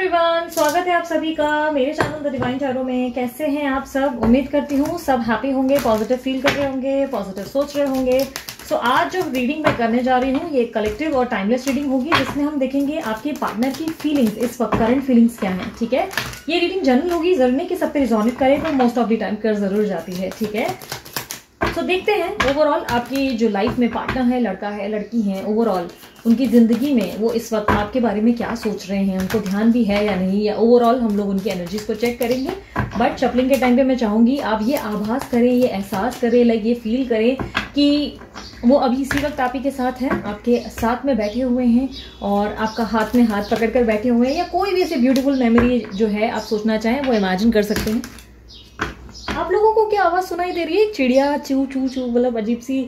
Everyone, स्वागत है आप सभी का मेरे चैनल द डिवाइन टैरो में। कैसे हैं आप सब? उम्मीद करती हूँ सब हैप्पी होंगे, पॉजिटिव फील कर रहे होंगे, पॉजिटिव सोच रहे होंगे। सो आज जो रीडिंग मैं करने जा रही हूँ ये कलेक्टिव और टाइमलेस रीडिंग होगी, जिसमें हम देखेंगे आपके पार्टनर की फीलिंग्स इस वक्त, करंट फीलिंग्स क्या है। ठीक है, ये रीडिंग जनरल होगी, जरूर नहीं कि सब पे रिजोनेट करे, पर मोस्ट ऑफ द टाइम कर जरूर जाती है। ठीक है, तो देखते हैं ओवरऑल आपकी जो लाइफ में पार्टनर है, लड़का है, लड़की है, ओवरऑल उनकी ज़िंदगी में वो इस वक्त आपके बारे में क्या सोच रहे हैं, उनको ध्यान भी है या नहीं, या ओवरऑल हम लोग उनकी एनर्जीज को चेक करेंगे। बट शफलिंग के टाइम पे मैं चाहूँगी आप ये आभास करें, ये एहसास करें, लाइक ये फील करें कि वो अभी इसी वक्त आप ही के साथ हैं, आपके साथ में बैठे हुए हैं और आपका हाथ में हाथ पकड़ कर बैठे हुए हैं, या कोई भी ऐसे ब्यूटीफुल मेमोरी जो है आप सोचना चाहें वो इमेजिन कर सकते हैं। आप लोगों को क्या आवाज़ सुनाई दे रही है? चिड़िया चू चू चू, मतलब अजीब सी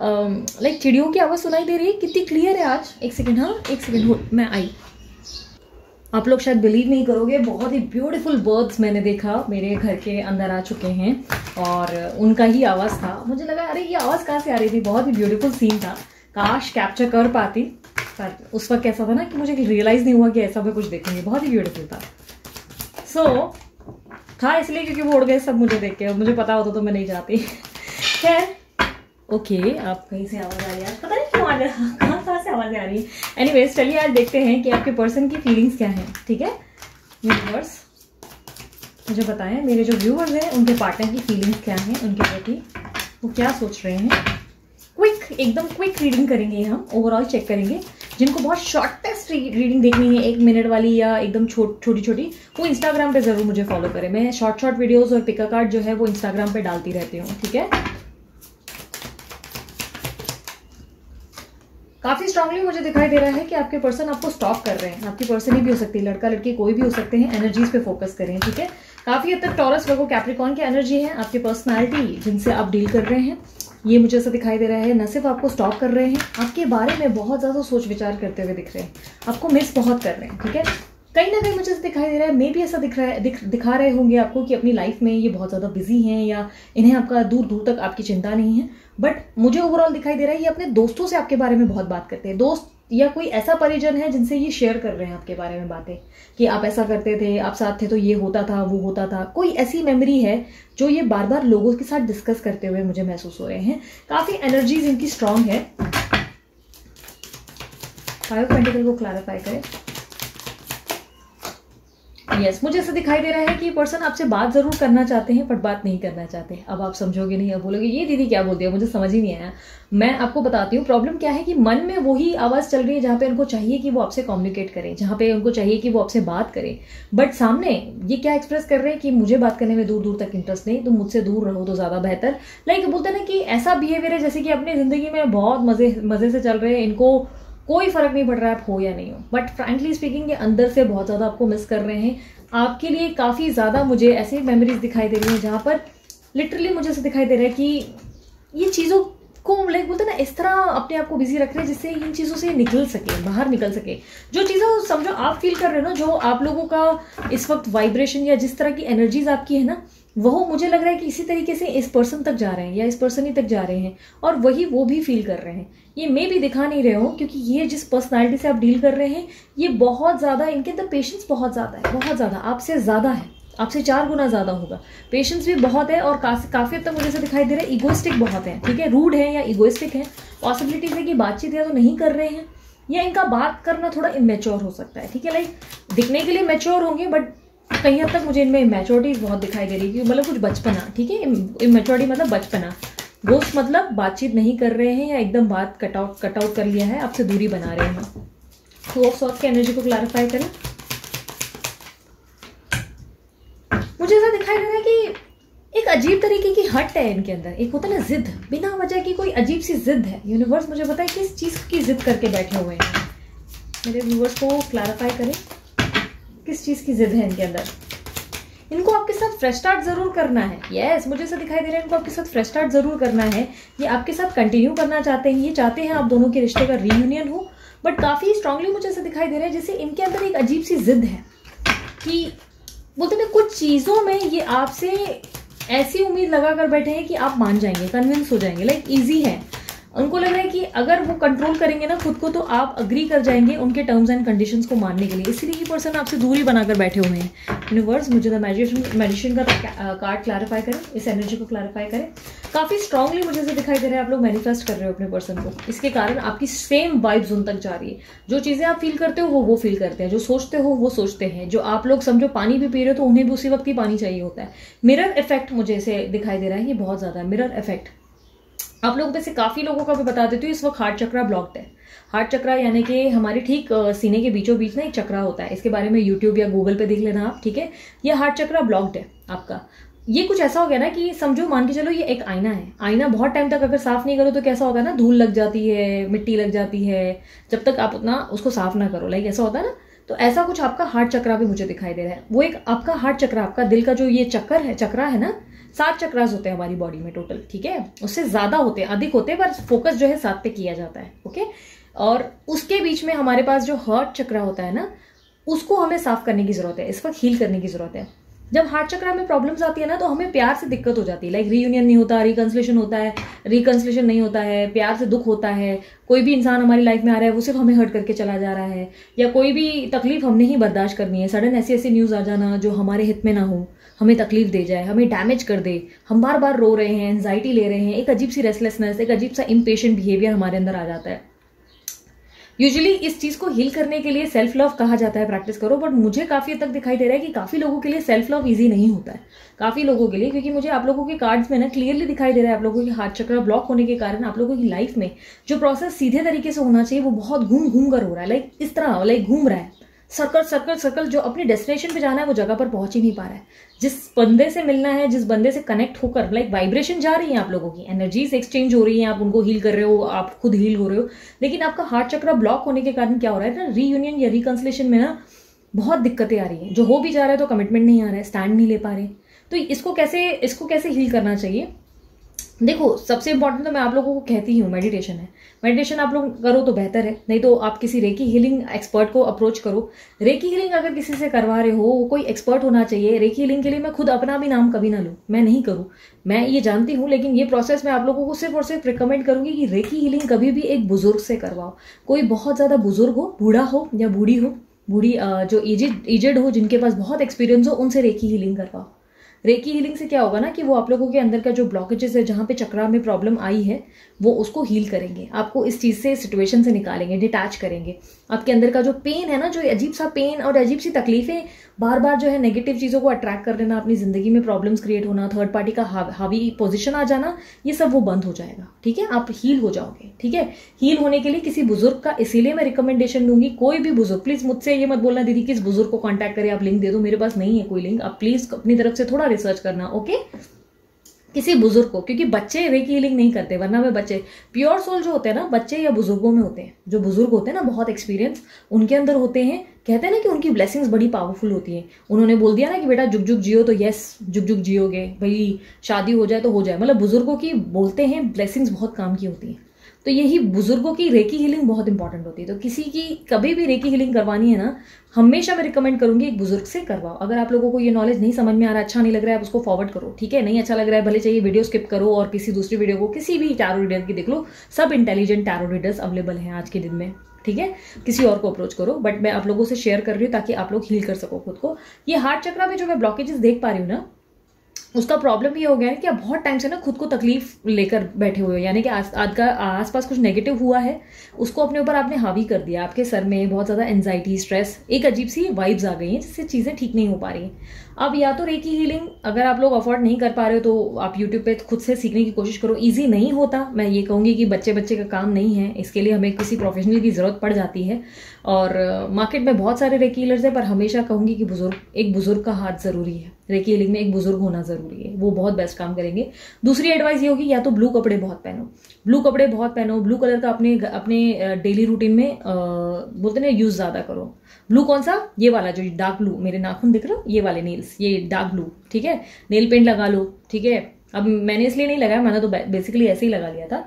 लाइक चिड़ियों की आवाज़ सुनाई दे रही है। कितनी क्लियर है आज। एक सेकेंड, हाँ एक सेकेंड, हो मैं आई। आप लोग शायद बिलीव नहीं करोगे, बहुत ही ब्यूटीफुल बर्ड्स मैंने देखा मेरे घर के अंदर आ चुके हैं और उनका ही आवाज़ था। मुझे लगा अरे ये आवाज़ कहाँ से आ रही थी, बहुत ही ब्यूटीफुल सीन था, काश कैप्चर कर पाती। पर उस वक्त कैसा था ना कि मुझे रियलाइज़ नहीं हुआ कि ऐसा भी कुछ देखेंगे, बहुत ही ब्यूटीफुल था। सो था इसलिए क्योंकि वो उड़ गए सब मुझे देख के, मुझे पता होता तो मैं नहीं जाती। खैर ओके, आप कहीं से आवाज़ आ रही है, पता नहीं क्यों आ रहा, कहाँ से आवाज़ें आ रही है। एनीवेज चलिए आज देखते हैं कि आपके पर्सन की फीलिंग्स क्या हैं। ठीक है व्यूअर्स, मुझे बताएं मेरे जो व्यूअर्स हैं उनके पार्टनर की फीलिंग्स क्या हैं, उनके प्रति वो क्या सोच रहे हैं। क्विक, एकदम क्विक रीडिंग करेंगे हम, ओवरऑल चेक करेंगे। जिनको बहुत शॉर्टेस्ट रीडिंग देखनी है, 1 मिनट वाली या एकदम छोटी छोटी, वो इंस्टाग्राम पे ज़रूर मुझे फॉलो करें। मैं शॉर्ट वीडियोस और पिकअप कार्ड जो है वो इंस्टाग्राम पे डालती रहती हूँ। ठीक है, काफ़ी स्ट्रांगली मुझे दिखाई दे रहा है कि आपके पर्सन आपको स्टॉप कर रहे हैं। आपकी पर्सन ही भी हो सकती है, लड़का लड़की कोई भी हो सकते हैं। एनर्जीज पे फोकस करें। ठीक है, काफ़ी हद तक टॉरस वर्गो कैप्रिकॉन की एनर्जी है। आपकी पर्सनैलिटी जिनसे आप डील कर रहे हैं ये मुझे ऐसा दिखाई दे रहा है, न सिर्फ आपको स्टॉप कर रहे हैं, आपके बारे में बहुत ज़्यादा सोच विचार करते हुए दिख रहे हैं, आपको मिस बहुत कर रहे हैं। ठीक है, कहीं ना कहीं मुझे ऐसा दिखाई दे रहा है, मे भी ऐसा दिखा रहे होंगे आपको कि अपनी लाइफ में ये बहुत ज़्यादा बिजी हैं या इन्हें आपका दूर दूर तक आपकी चिंता नहीं है। बट मुझे ओवरऑल दिखाई दे रहा है ये अपने दोस्तों से आपके बारे में बहुत बात करते हैं। दोस्त या कोई ऐसा परिजन है जिनसे ये शेयर कर रहे हैं आपके बारे में बातें कि आप ऐसा करते थे, आप साथ थे तो ये होता था, वो होता था। कोई ऐसी मेमोरी है जो ये बार बार लोगों के साथ डिस्कस करते हुए मुझे महसूस हो रहे हैं। काफ़ी एनर्जीज इनकी स्ट्रांग है। फाइव पेंटिकल को क्लैरिफाई करें। यस, मुझे ऐसा दिखाई दे रहा है कि ये पर्सन आपसे बात ज़रूर करना चाहते हैं बट बात नहीं करना चाहते। अब आप समझोगे नहीं, अब बोलोगे ये दीदी क्या बोलती है, मुझे समझ ही नहीं आया। मैं आपको बताती हूँ प्रॉब्लम क्या है कि मन में वही आवाज़ चल रही है जहाँ पे उनको चाहिए कि वो आपसे कम्युनिकेट करें, जहाँ पे उनको चाहिए कि वो आपसे बात करें। बट सामने ये क्या एक्सप्रेस कर रहे हैं कि मुझे बात करने में दूर दूर तक इंटरेस्ट नहीं, तो मुझसे दूर रहो तो ज़्यादा बेहतर। लाइक बोलते हैं ना कि ऐसा बिहेवियर है जैसे कि अपनी ज़िंदगी में बहुत मज़े से चल रहे हैं, इनको कोई फर्क नहीं पड़ रहा है आप हो या नहीं हो। बट फ्रैंकली स्पीकिंग ये अंदर से बहुत ज़्यादा आपको मिस कर रहे हैं। आपके लिए काफ़ी ज़्यादा मुझे ऐसे मेमोरीज दिखाई दे रही हैं जहाँ पर लिटरली मुझे ऐसे दिखाई दे रहा है कि ये चीज़ों को लाइक बोलते हैं ना इस तरह अपने आप को बिजी रख रहे हैं जिससे इन चीज़ों से निकल सके, बाहर निकल सके। जो चीज़ें समझो आप फील कर रहे हो ना, जो आप लोगों का इस वक्त वाइब्रेशन या जिस तरह की एनर्जीज आपकी है ना, वो मुझे लग रहा है कि इसी तरीके से इस पर्सन तक जा रहे हैं या इस पर्सन ही तक जा रहे हैं और वही वो भी फील कर रहे हैं। ये मे भी दिखा नहीं रहे हो क्योंकि ये जिस पर्सनालिटी से आप डील कर रहे हैं ये बहुत ज़्यादा, इनके अंदर पेशेंस बहुत ज़्यादा है, बहुत ज़्यादा आपसे ज़्यादा है, आपसे 4 गुना ज़्यादा होगा। पेशेंस भी बहुत है और काफ़ी हद तक मुझे से दिखाई दे रहा है ईगोइस्टिक बहुत है। ठीक है, रूड है या ईगोइस्टिक है। पॉसिबिलिटीज़ है कि बातचीत या तो नहीं कर रहे हैं या इनका बात करना थोड़ा इमेच्योर हो सकता है। ठीक है, लाइक दिखने के लिए मैच्योर होंगे बट कहीं हद तक मुझे इनमें इमेच्योरिटी बहुत दिखाई दे रही है, मतलब कुछ बचपना। ठीक है, इमेच्योरिटी मतलब बचपना, दोस्त मतलब बातचीत नहीं कर रहे हैं या एकदम बात कट आउट कर लिया है, आपसे दूरी बना रहे हैं। टू ऑफ सॉर्ट्स की एनर्जी को क्लैरिफाई करें। मुझे ऐसा दिखाई दे रहा है कि एक अजीब तरीके की हट है इनके अंदर, एक होता है ना जिद, बिना वजह की कोई अजीब सी जिद है। यूनिवर्स मुझे बताए किस चीज़ की जिद करके बैठे हुए हैं, मेरे व्यूवर्स को क्लैरिफाई करें किस चीज़ की जिद है इनके अंदर। इनको आपके साथ फ्रेश स्टार्ट ज़रूर करना है। यस, मुझे ऐसा दिखाई दे रहा है इनको आपके साथ फ्रेश स्टार्ट ज़रूर करना है, ये आपके साथ कंटिन्यू करना चाहते हैं, ये चाहते हैं आप दोनों के रिश्ते का रीयूनियन हो। बट काफ़ी स्ट्रांगली मुझे ऐसा दिखाई दे रहा है जैसे इनके अंदर एक अजीब सी जिद है कि बोलते ना कुछ चीज़ों में ये आपसे ऐसी उम्मीद लगा कर बैठे हैं कि आप मान जाएंगे, कन्विंस हो जाएंगे, लाइक ईजी है। उनको लग रहा है कि अगर वो कंट्रोल करेंगे ना खुद को तो आप अग्री कर जाएंगे उनके टर्म्स एंड कंडीशंस को मानने के लिए, इसलिए ये पर्सन आपसे दूरी बनाकर बैठे हुए हैं। यूनिवर्स मुझे द मैजिशियन का कार्ड क्लैरिफाई करें, इस एनर्जी को क्लैरिफाई करें। काफ़ी स्ट्रांगली मुझे ऐसे दिखाई दे रहा है आप लोग मैनिफेस्ट कर रहे हो अपने पर्सन को, इसके कारण आपकी सेम वाइब्स उन तक जा रही है। जो चीज़ें आप फील करते हो वो फील करते हैं, जो सोचते हो वो सोचते हैं, जो आप लोग समझो पानी भी पी रहे हो तो उन्हें भी उसी वक्त ही पानी चाहिए होता है। मिरर इफेक्ट मुझे ऐसे दिखाई दे रहा है, ये बहुत ज़्यादा है मिरर इफेक्ट। आप लोगों में से काफ़ी लोगों का भी बता देती हूँ, इस वक्त हार्ट चक्रा ब्लॉक्ड है। हार्ट चक्रा यानी कि हमारे ठीक सीने के बीचों बीच ना एक चक्रा होता है, इसके बारे में यूट्यूब या गूगल पे देख लेना आप, ठीक है। ये हार्ट चक्रा ब्लॉक्ड है आपका। ये कुछ ऐसा हो गया ना कि समझो मान के चलो ये एक आईना है, आईना बहुत टाइम तक अगर साफ़ नहीं करो तो कैसा होता है ना, धूल लग जाती है, मिट्टी लग जाती है, जब तक आप उतना उसको साफ ना करो, लाइक ऐसा होता है ना। तो ऐसा कुछ आपका हार्ट चक्रा भी मुझे दिखाई दे रहा है। वो एक आपका हार्ट चक्रा, आपका दिल का जो ये चक्कर है, चक्रा है ना, 7 चक्रास होते हैं हमारी बॉडी में टोटल, ठीक है, उससे ज़्यादा होते हैं, अधिक होते हैं, पर फोकस जो है 7 पे किया जाता है, ओके। और उसके बीच में हमारे पास जो हार्ट चक्रा होता है ना, उसको हमें साफ करने की ज़रूरत है, इस वक्त हील करने की ज़रूरत है। जब हार्ट चक्रा में प्रॉब्लम्स आती है ना तो हमें प्यार से दिक्कत हो जाती है, लाइक रीयूनियन नहीं होता, रिकन्सिलेशन होता है, रिकन्सिलेशन नहीं होता है, प्यार से दुख होता है। कोई भी इंसान हमारी लाइफ में आ रहा है वो सिर्फ हमें हर्ट करके चला जा रहा है, या कोई भी तकलीफ हमने ही बर्दाश्त करनी है, सडन ऐसी ऐसी न्यूज़ आ जाना जो हमारे हित में ना हो, हमें तकलीफ दे जाए, हमें डैमेज कर दे, हम बार बार रो रहे हैं, एंजाइटी ले रहे हैं, एक अजीब सी रेस्टलेसनेस, एक अजीब सा इम्पेशेंट बिहेवियर हमारे अंदर आ जाता है। यूजुअली इस चीज़ को हील करने के लिए सेल्फ लव कहा जाता है, प्रैक्टिस करो, बट मुझे काफ़ी हद तक दिखाई दे रहा है कि काफ़ी लोगों के लिए सेल्फ लव इजी नहीं होता है, काफ़ी लोगों के लिए, क्योंकि मुझे आप लोगों के कार्ड्स में ना क्लियरली दिखाई दे रहा है आप लोगों के हार्ट चक्र ब्लॉक होने के कारण आप लोगों की लाइफ में जो प्रोसेस सीधे तरीके से होना चाहिए वो बहुत घूम घूम कर हो रहा है, लाइक इस तरह लाइक घूम रहा है, सर्कल सर्कल सर्कल, जो अपने डेस्टिनेशन पे जाना है वो जगह पर पहुंच ही नहीं पा रहा है। जिस बंदे से मिलना है, जिस बंदे से कनेक्ट होकर, लाइक वाइब्रेशन जा रही है आप लोगों की, एनर्जीज एक्सचेंज हो रही है, आप उनको हील कर रहे हो, आप खुद हील हो रहे हो, लेकिन आपका हार्ट चक्र ब्लॉक होने के कारण क्या हो रहा है ना, रीयूनियन या रिकन्सिलेशन में ना बहुत दिक्कतें आ रही हैं, जो हो भी जा रहा है तो कमिटमेंट नहीं आ रहा है, स्टैंड नहीं ले पा रहे। तो इसको कैसे हील करना चाहिए, देखो सबसे इम्पॉर्टेंट तो मैं आप लोगों को कहती ही हूँ मेडिटेशन है। मेडिटेशन आप लोग करो तो बेहतर है, नहीं तो आप किसी रेकी हीलिंग एक्सपर्ट को अप्रोच करो। रेकी हीलिंग अगर किसी से करवा रहे हो, कोई एक्सपर्ट होना चाहिए। रेकी हीलिंग के लिए मैं खुद अपना भी नाम कभी ना लूँ, मैं नहीं करूँ, मैं ये जानती हूँ, लेकिन ये प्रोसेस मैं आप लोगों को सिर्फ और सिर्फ रिकमेंड करूँगी कि रेकी हीलिंग कभी भी एक बुजुर्ग से करवाओ, कोई बहुत ज़्यादा बुजुर्ग हो, बूढ़ा हो या बूढ़ी हो, बूढ़ी जो एजेड हो, जिनके पास बहुत एक्सपीरियंस हो, उनसे रेकी हीलिंग करवाओ। रेकी हीलिंग से क्या होगा ना कि वो आप लोगों के अंदर का जो ब्लॉकेजेस है, जहाँ पे चक्रा में प्रॉब्लम आई है, वो उसको हील करेंगे, आपको इस चीज़ से, सिचुएशन से निकालेंगे, डिटैच करेंगे। आपके अंदर का जो पेन है ना, जो अजीब सा पेन और अजीब सी तकलीफें, बार बार जो है नेगेटिव चीज़ों को अट्रैक्ट कर लेना, अपनी ज़िंदगी में प्रॉब्लम्स क्रिएट होना, थर्ड पार्टी का हावी पोजिशन आ जाना, ये सब वो बंद हो जाएगा, ठीक है, आप हील हो जाओगे, ठीक है। हील होने के लिए किसी बुजुर्ग का इसीलिए मैं रिकमेंडेशन दूंगी, कोई भी बुजुर्ग, प्लीज़ मुझसे ये मत बोलना दीदी किस बुजुर्ग को कॉन्टैक्ट करें आप लिंक दे दो, मेरे पास नहीं है कोई लिंक, आप प्लीज़ अपनी तरफ से थोड़ा रिसर्च करना, ओके, किसी बुजुर्ग को, क्योंकि बच्चे रेकी हीलिंग नहीं करते, वरना वे बच्चे प्योर सोल जो होते हैं ना, बच्चे या बुजुर्गों में होते हैं, जो बुजुर्ग होते हैं ना, बहुत एक्सपीरियंस उनके अंदर होते हैं, कहते हैं ना कि उनकी ब्लेसिंग्स बड़ी पावरफुल होती हैं। उन्होंने बोल दिया ना कि बेटा जुग जुग जियो, तो यस जुग जुग जियोगे, भाई शादी हो जाए तो हो जाए, मतलब बुजुर्गों की बोलते हैं ब्लेसिंग्स बहुत काम की होती हैं। तो यही बुजुर्गों की रेकी हीलिंग बहुत इंपॉर्टेंट होती है, तो किसी की कभी भी रेकी हीलिंग करवानी है ना, हमेशा मैं रिकमेंड करूंगी एक बुजुर्ग से करवाओ। अगर आप लोगों को ये नॉलेज नहीं समझ में आ रहा, अच्छा नहीं लग रहा है, आप उसको फॉरवर्ड करो, ठीक है, नहीं अच्छा लग रहा है भले चाहिए वीडियो स्किप करो और किसी दूसरी वीडियो को किसी भी टैरो रीडर की देख लो, सब इंटेलिजेंट टैरो रीडर्स अवेलेबल हैं आज के दिन में, ठीक है, किसी और को अप्रोच करो, बट मैं आप लोगों से शेयर कर रही हूँ ताकि आप लोग हील कर सको खुद को। ये हार्ट चक्रा में जो मैं ब्लॉकेजेस देख पा रही हूँ ना, उसका प्रॉब्लम ये हो गया है कि आप बहुत टाइम से ना खुद को तकलीफ लेकर बैठे हुए हो, यानी कि आज का आसपास कुछ नेगेटिव हुआ है, उसको अपने ऊपर आपने हावी कर दिया, आपके सर में बहुत ज़्यादा एंजाइटी, स्ट्रेस, एक अजीब सी वाइब्स आ गई हैं, जिससे चीज़ें ठीक नहीं हो पा रही हैं। अब या तो रेकी हीलिंग अगर आप लोग अफोर्ड नहीं कर पा रहे हो तो आप यूट्यूब पे खुद से सीखने की कोशिश करो, इजी नहीं होता, मैं ये कहूँगी कि बच्चे बच्चे का काम नहीं है, इसके लिए हमें किसी प्रोफेशनल की ज़रूरत पड़ जाती है, और मार्केट में बहुत सारे रेकी हीलर्स हैं, पर हमेशा कहूँगी कि एक बुजुर्ग का हाथ ज़रूरी है, रेकी हीलिंग में एक बुजुर्ग होना ज़रूरी है, वो बहुत बेस्ट काम करेंगे। दूसरी एडवाइस ये होगी, या तो ब्लू कपड़े बहुत पहनो, ब्लू कलर का अपने डेली रूटीन में बोलते ना यूज़ ज़्यादा करो। ब्लू कौन सा? ये वाला जो डार्क ब्लू, मेरे नाखून दिख रहे हो, ये वाले नेल्स, ये डार्क ब्लू, ठीक है, नेल पेंट लगा लो, ठीक है। अब मैंने इसलिए नहीं लगाया, मैंने तो बेसिकली ऐसे ही लगा लिया था।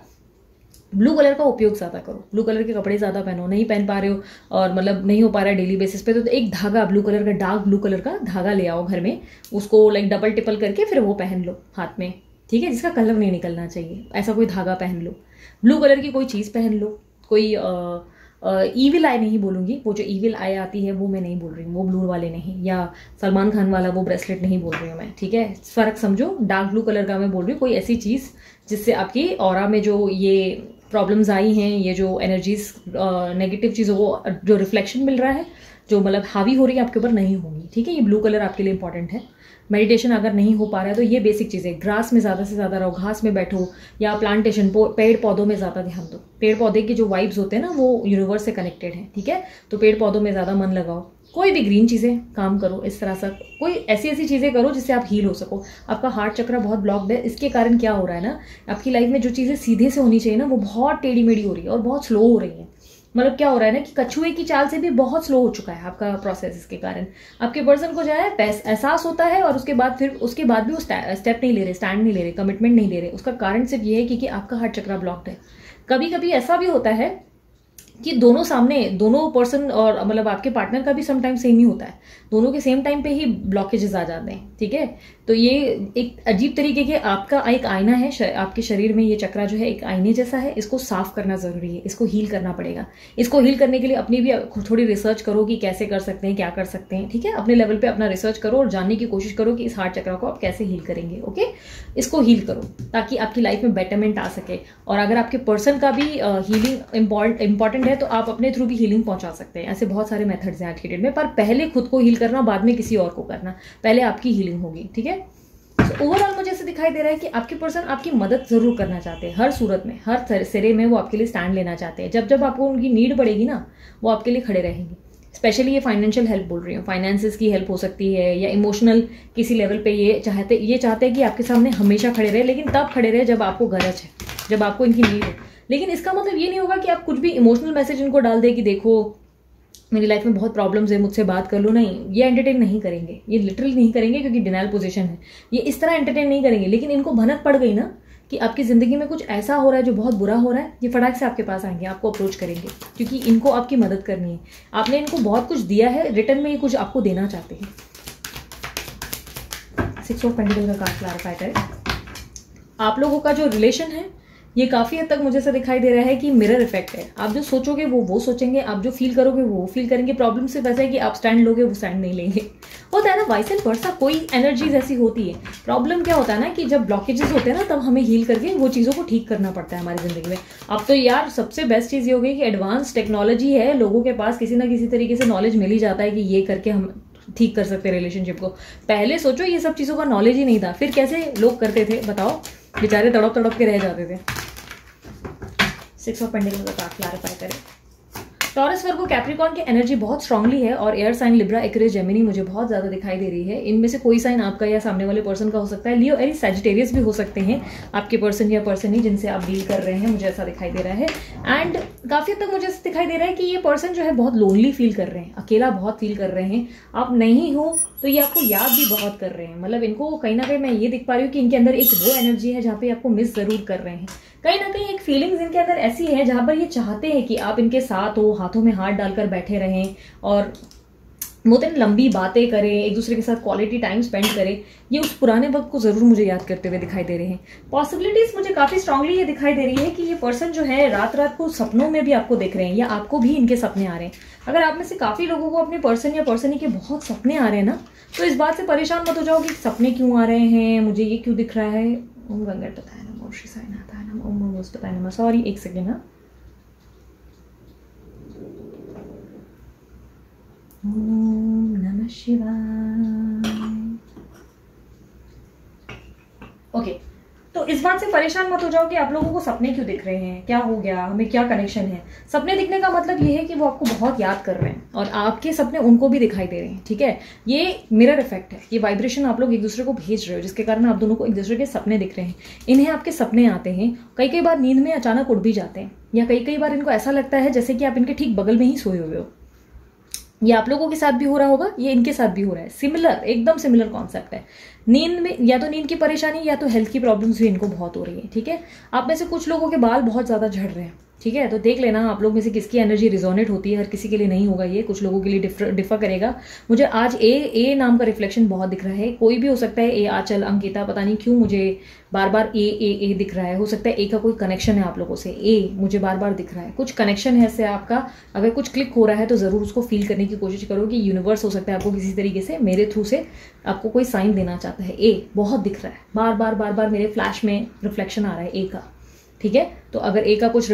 ब्लू कलर का उपयोग ज़्यादा करो, ब्लू कलर के कपड़े ज़्यादा पहनो, नहीं पहन पा रहे हो और मतलब नहीं हो पा रहा है डेली बेसिस पे, तो एक धागा, ब्लू कलर का, डार्क ब्लू कलर का धागा ले आओ घर में, उसको लाइक डबल टिपल करके फिर वो पहन लो हाथ में, ठीक है, जिसका कलर नहीं निकलना चाहिए। ऐसा कोई धागा पहन लो, ब्लू कलर की कोई चीज़ पहन लो, कोई ईविल आई नहीं बोलूँगी, वो जो ईविल आई आती है वो मैं नहीं बोल रही हूँ, वो ब्लू वाले नहीं, या सलमान खान वाला वो ब्रेसलेट नहीं बोल रही हूँ मैं, ठीक है, फ़र्क समझो। डार्क ब्लू कलर का मैं बोल रही हूँ, कोई ऐसी चीज़ जिससे आपकी ऑरा में जो ये प्रॉब्लम्स आई हैं, ये जो एनर्जीज नेगेटिव चीज़ों को जो रिफ्लेक्शन मिल रहा है, जो मतलब हावी हो रही है आपके ऊपर, नहीं होगी। ठीक है, ये ब्लू कलर आपके लिए इंपॉर्टेंट है। मेडिटेशन अगर नहीं हो पा रहा है तो ये बेसिक चीज़ें, ग्रास में ज़्यादा से ज़्यादा रहो, घास में बैठो, या प्लांटेशन, पेड़ पौधों में ज़्यादा ध्यान दो। पेड़ पौधे के जो वाइब्स होते हैं ना, वो यूनिवर्स से कनेक्टेड है, ठीक है, तो पेड़ पौधों में ज़्यादा मन लगाओ। कोई भी ग्रीन चीज़ें काम करो, इस तरह से कोई ऐसी ऐसी चीज़ें करो जिससे आप हील हो सको। आपका हार्ट चक्र बहुत ब्लॉक्ड है, इसके कारण क्या हो रहा है ना, आपकी लाइफ में जो चीज़ें सीधे से होनी चाहिए ना, वो बहुत टेढ़ी मेढ़ी हो रही है और बहुत स्लो हो रही है। मतलब क्या हो रहा है ना कि कछुए की चाल से भी बहुत स्लो हो चुका है आपका प्रोसेस। इसके कारण आपके पर्सन को जो है एहसास होता है और उसके बाद फिर उसके बाद भी वो स्टेप नहीं ले रहे, स्टैंड नहीं ले रहे, कमिटमेंट नहीं ले रहे। उसका कारण सिर्फ ये है कि आपका हार्ट चक्र ब्लॉक्ड है। कभी कभी ऐसा भी होता है कि दोनों पर्सन और मतलब आपके पार्टनर का भी समटाइम सेम ही होता है, दोनों के सेम टाइम पे ही ब्लॉकेजेस आ जाते हैं। ठीक है, तो ये एक अजीब तरीके के आपका एक आईना है, आपके शरीर में ये चक्रा जो है एक आईने जैसा है, इसको साफ करना ज़रूरी है, इसको हील करना पड़ेगा। इसको हील करने के लिए अपनी भी थोड़ी रिसर्च करो कि कैसे कर सकते हैं, क्या कर सकते हैं। ठीक है, अपने लेवल पर अपना रिसर्च करो और जानने की कोशिश करो कि इस हार्ट चक्रा को आप कैसे हील करेंगे। ओके, इसको हील करो ताकि आपकी लाइफ में बेटरमेंट आ सके। और अगर आपके पर्सन का भी हीलिंग इंपॉर्टेंट है तो आप अपने थ्रू भी हीलिंग पहुंचा सकते हैं। ऐसे बहुत सारे मेथड्स हैं आज के डेट में, पर पहले खुद को हील करना, बाद में किसी और को करना, पहले आपकी हीलिंग होगी। ठीक है, तो ओवरऑल मुझे ऐसे दिखाई दे रहा है कि आपके पर्सन आपकी मदद जरूर करना चाहते हैं, हर सूरत में, हर सिरे में वो आपके लिए स्टैंड लेना चाहते हैं। जब जब आपको उनकी नीड पड़ेगी ना, वो आपके लिए खड़े रहेंगे। स्पेशली ये फाइनेंशियल हेल्प बोल रही हूँ, फाइनेंसेस की हेल्प हो सकती है, या इमोशनल किसी लेवल पे ये चाहते हैं कि आपके सामने हमेशा खड़े रहे, लेकिन तब खड़े रहे जब आपको गरज है, जब आपको इनकी नीड है। लेकिन इसका मतलब ये नहीं होगा कि आप कुछ भी इमोशनल मैसेज इनको डाल दे कि देखो मेरी लाइफ में बहुत प्रॉब्लम्स है, मुझसे बात कर लो। नहीं, ये एंटरटेन नहीं करेंगे, ये लिटरली नहीं करेंगे, क्योंकि डिनाइल पोजीशन है, ये इस तरह एंटरटेन नहीं करेंगे। लेकिन इनको भनक पड़ गई ना कि आपकी ज़िंदगी में कुछ ऐसा हो रहा है जो बहुत बुरा हो रहा है, ये फटाक से आपके पास आएंगे, आपको अप्रोच करेंगे, क्योंकि इनको आपकी मदद करनी है। आपने इनको बहुत कुछ दिया है, रिटर्न में ये कुछ आपको देना चाहते हैं। 6 ऑफ पेंटिकल्स का कार्ड क्लैरिफाई करें। आप लोगों का जो रिलेशन है ये काफ़ी हद तक मुझे ऐसा दिखाई दे रहा है कि मिरर इफेक्ट है। आप जो सोचोगे वो सोचेंगे, आप जो फील करोगे वो फील करेंगे। प्रॉब्लम सिर्फ ऐसा है कि आप स्टैंड लोगे, वो स्टैंड नहीं लेंगे। होता है ना वाइस एंड वर्सा, कोई एनर्जीज ऐसी होती है। प्रॉब्लम क्या होता है ना कि जब ब्लॉकेजेस होते हैं ना, तब हमें हील करके वो चीज़ों को ठीक करना पड़ता है हमारी ज़िंदगी में। अब तो यार सबसे बेस्ट चीज़ ये हो गई कि एडवांस टेक्नोलॉजी है, लोगों के पास किसी ना किसी तरीके से नॉलेज मिल ही जाता है कि ये करके हम ठीक कर सकते हैं रिलेशनशिप को। पहले सोचो ये सब चीज़ों का नॉलेज ही नहीं था, फिर कैसे लोग करते थे बताओ, बेचारे तड़प तड़प के रह जाते थे। 6 ऑफ पेंटिकल्स का कार्ड क्लैरिफाई करें। टॉरस, वर्गो, कैप्रिकॉर्न की एनर्जी बहुत स्ट्रांगली है और air sign Libra, Aquarius, Gemini मुझे बहुत ज़्यादा दिखाई दे रही है। इनमें से कोई साइन आपका या सामने वाले पर्सन का हो सकता है। लियो, एरी, सैजिटेरियस भी हो सकते हैं आपके पर्सन या पर्सन ही जिनसे आप डील कर रहे हैं, मुझे ऐसा दिखाई दे रहा है। एंड काफ़ी हद तक मुझे ऐसा दिखाई दे रहा है कि ये पर्सन जो है बहुत लोनली फील कर रहे हैं, अकेला बहुत फील कर रहे हैं। आप नहीं हो तो ये आपको याद भी बहुत कर रहे हैं। मतलब इनको कहीं ना कहीं मैं ये दिख पा रही हूँ कि इनके अंदर एक वो एनर्जी है जहाँ पे आपको मिस ज़रूर कर रहे हैं। कहीं ना कहीं एक फीलिंग्स इनके अंदर ऐसी है जहाँ पर ये चाहते हैं कि आप इनके साथ हो, हाथों में हाथ डालकर बैठे रहें और बहुत लंबी बातें करें, एक दूसरे के साथ क्वालिटी टाइम स्पेंड करें। ये उस पुराने वक्त को ज़रूर मुझे याद करते हुए दिखाई दे रहे हैं। पॉसिबिलिटीज़ मुझे काफ़ी स्ट्रांगली ये दिखाई दे रही है कि ये पर्सन जो है रात को सपनों में भी आपको देख रहे हैं, या आपको भी इनके सपने आ रहे हैं। अगर आप में से काफ़ी लोगों को अपने पर्सन या पर्सनी के बहुत सपने आ रहे हैं ना, तो इस बात से परेशान मत हो जाओ कि सपने क्यों आ रहे हैं, मुझे ये क्यों दिख रहा है। ओम गंगट बताया ना, मोशी साइना था ना, ओम मोमोज बताया ना, सॉरी एक सेकेंड ना, ओम नमः शिवाय। ओके, तो इस बात से परेशान मत हो जाओ कि आप लोगों को सपने क्यों दिख रहे हैं, क्या हो गया, हमें क्या कनेक्शन है। सपने दिखने का मतलब ये है कि वो आपको बहुत याद कर रहे हैं और आपके सपने उनको भी दिखाई दे रहे हैं। ठीक है, ये मिरर इफेक्ट है, ये वाइब्रेशन आप लोग एक दूसरे को भेज रहे हो, जिसके कारण आप दोनों को एक दूसरे के सपने दिख रहे हैं। इन्हें आपके सपने आते हैं, कई बार नींद में अचानक उठ भी जाते हैं, या कई बार इनको ऐसा लगता है जैसे कि आप इनके ठीक बगल में ही सोए हुए हो। ये आप लोगों के साथ भी हो रहा होगा, ये इनके साथ भी हो रहा है। सिमिलर, एकदम सिमिलर कॉन्सेप्ट है। नींद में या तो नींद की परेशानी या तो हेल्थ की प्रॉब्लम्स भी इनको बहुत हो रही है। ठीक है, आप में से कुछ लोगों के बाल बहुत ज़्यादा झड़ रहे हैं, ठीक है। तो देख लेना आप लोग में से किसकी एनर्जी रिजोनेट होती है। हर किसी के लिए नहीं होगा ये, कुछ लोगों के लिए डिफर करेगा। मुझे आज ए नाम का रिफ्लेक्शन बहुत दिख रहा है। कोई भी हो सकता है ए, आंचल, अंकिता, पता नहीं क्यों मुझे बार बार ए दिख रहा है। हो सकता है ए का कोई कनेक्शन है आप लोगों से। ए मुझे बार बार दिख रहा है, कुछ कनेक्शन है इससे आपका। अगर कुछ क्लिक हो रहा है तो ज़रूर उसको फील करने की कोशिश करो कि यूनिवर्स हो सकता है आपको किसी तरीके से मेरे थ्रू से आपको कोई साइन देना चाहता है। ए बहुत दिख रहा है, बार बार मेरे फ्लैश में रिफ्लेक्शन आ रहा है ए का, ठीक है। तो अगर ए का कुछ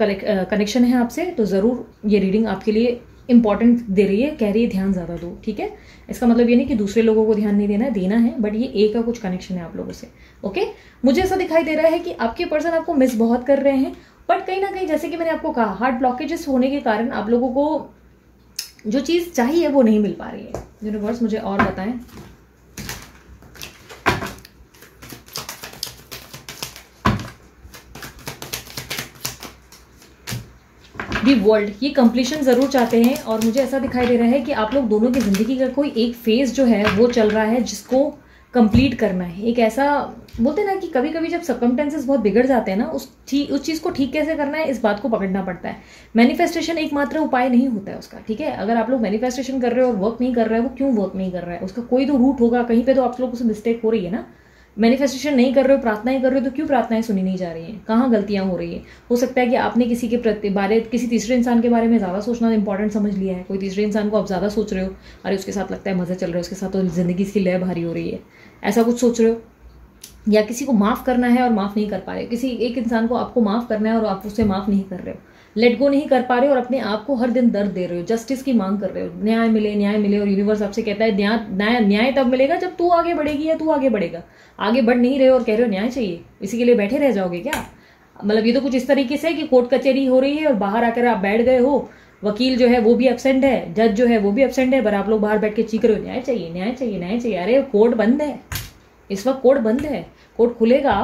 कनेक्शन है आपसे तो ज़रूर ये रीडिंग आपके लिए इंपॉर्टेंट दे रही है, कह रही है ध्यान ज़्यादा दो, ठीक है। इसका मतलब ये नहीं कि दूसरे लोगों को ध्यान नहीं देना है, देना है, बट ये ए का कुछ कनेक्शन है आप लोगों से। ओके, मुझे ऐसा दिखाई दे रहा है कि आपके पर्सन आपको मिस बहुत कर रहे हैं, बट कहीं ना कहीं जैसे कि मैंने आपको कहा हार्ट ब्लॉकेजेस होने के कारण आप लोगों को जो चीज़ चाहिए वो नहीं मिल पा रही है। यूनिवर्स मुझे और बताएं। दी वर्ल्ड ये कंप्लीशन ज़रूर चाहते हैं और मुझे ऐसा दिखाई दे रहा है कि आप लोग दोनों की ज़िंदगी का कोई एक फेज़ जो है वो चल रहा है जिसको कंप्लीट करना है। एक ऐसा बोलते हैं ना कि कभी कभी जब सर्कमटेंसेस बहुत बिगड़ जाते हैं ना, उस चीज़ को ठीक कैसे करना है इस बात को पकड़ना पड़ता है। मैनिफेस्टेशन एकमात्र उपाय नहीं होता है उसका, ठीक है। अगर आप लोग मैनिफेस्टेशन कर रहे हो और वर्क नहीं कर रहे हो, वो क्यों वर्क नहीं कर रहा है, उसका कोई तो रूट होगा, कहीं पर तो आप लोगों से मिस्टेक हो रही है ना। मैनिफेस्टेशन नहीं कर रहे हो, प्रार्थनाएं कर रहे हो, तो क्यों प्रार्थनाएं सुनी नहीं जा रही हैं, कहाँ गलतियां हो रही है। हो सकता है कि आपने किसी के किसी तीसरे इंसान के बारे में ज़्यादा सोचना इंपॉर्टेंट समझ लिया है। कोई तीसरे इंसान को आप ज़्यादा सोच रहे हो, अरे उसके साथ लगता है मज़े चल रहे हो, उसके साथ तो ज़िंदगी इसकी लय भारी हो रही है, ऐसा कुछ सोच रहे हो। या किसी को माफ़ करना है और माफ़ नहीं कर पा रहे हो, किसी एक इंसान को आपको माफ़ करना है और आप उससे माफ़ नहीं कर रहे हो, लेट गो नहीं कर पा रहे हो और अपने आप को हर दिन दर्द दे रहे हो, जस्टिस की मांग कर रहे हो, न्याय मिले न्याय मिले। और यूनिवर्स आपसे कहता है न्याय तब मिलेगा जब तू आगे बढ़ेगी या तू आगे बढ़ेगा, आगे बढ़ नहीं रहे हो और कह रहे हो न्याय चाहिए, इसी के लिए बैठे रह जाओगे क्या। मतलब ये तो कुछ इस तरीके से कि कोर्ट कचहरी हो रही है और बाहर आकर आप बैठ गए हो, वकील जो है वो भी एब्सेंट है, जज जो है वो भी एब्सेंट है, पर आप लोग बाहर बैठ के चीख रहे हो न्याय चाहिए न्याय चाहिए न्याय चाहिए। अरे कोर्ट बंद है इस वक्त, कोर्ट बंद है, कोर्ट खुलेगा,